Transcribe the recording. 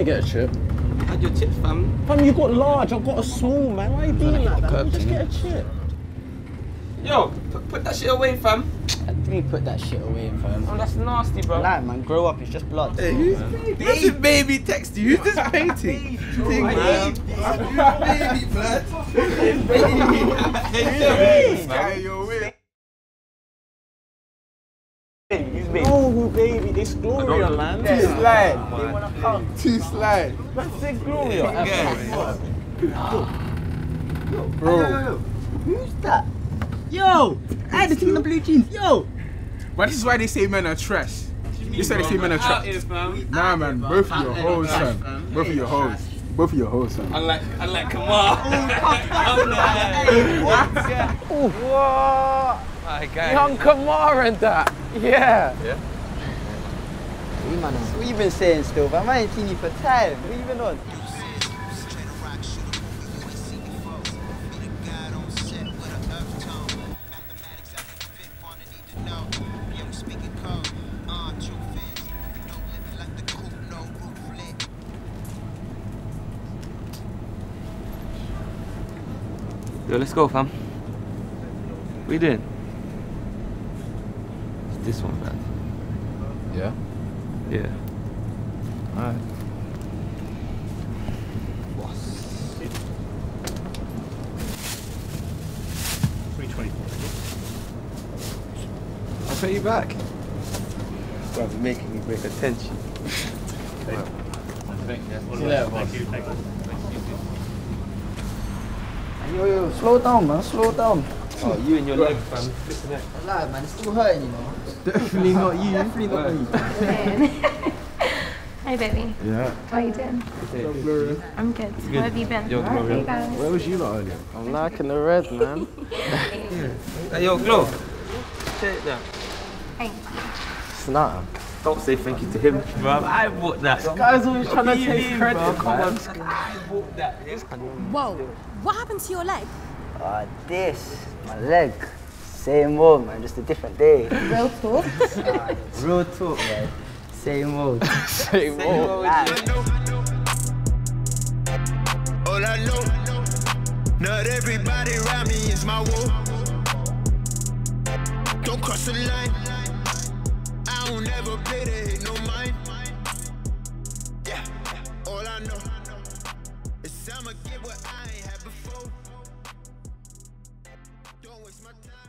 me get a chip. I had your chip, fam. Fam, you got large, I've got a small, man. Why are you being like that? Just get a chip. Yo, put that shit away, fam. I do put that shit away, fam. Oh, that's nasty, bro. Nah, man, grow up. It's just blood. Hey, who's baby text you? Who's this painting? Thing, man. Baby, blood. Hey, yo, wait. No, baby, it's Gloria, man. Too slide. They wanna come. Too slide. That's it, Gloria. Yo, bro. Who's that? Yo, I had the thing in the blue jeans. Yo, but this is why they say men are trash. This is why they say men are trash. Nah, man, both of your hoes, son. Both of your hoes. Both of your hoes, son. I like Kamal. What? Young Kamal and that. Yeah. Yeah. What you been saying, Stove? I ain't seen you for time. What you been on? Yo, let's go, fam. What are you doing? It's this one, man. Yeah? Yeah. Alright. Boss. 324. I'll pay you back. You're making me break attention. Thank you. Yo, slow down, man, slow down. Oh, you and your leg, fam. I'm alive, man, it's still hurting, you know. Definitely not you. Definitely not you. Hi, baby. Yeah. How are you doing? Good. I'm good. Where have you been? Yo, Glow, where was you lot earlier? I'm liking the red, man. Hey, yo, Glow. Share it now. Thank you. Snap. Don't say thank you to him, bruv. I bought that. This guy's always trying to take credit. Come on. I bought that. Whoa. What happened to your leg? This. My leg. Same old, man. Just a different day. Real talk? Real talk, man. Same old. Same old. All I know, not everybody around me is my woe. Don't cross the line. I will never play the hit, no mind. Yeah, all I know is I'ma get what I ain't had before. Don't waste my time.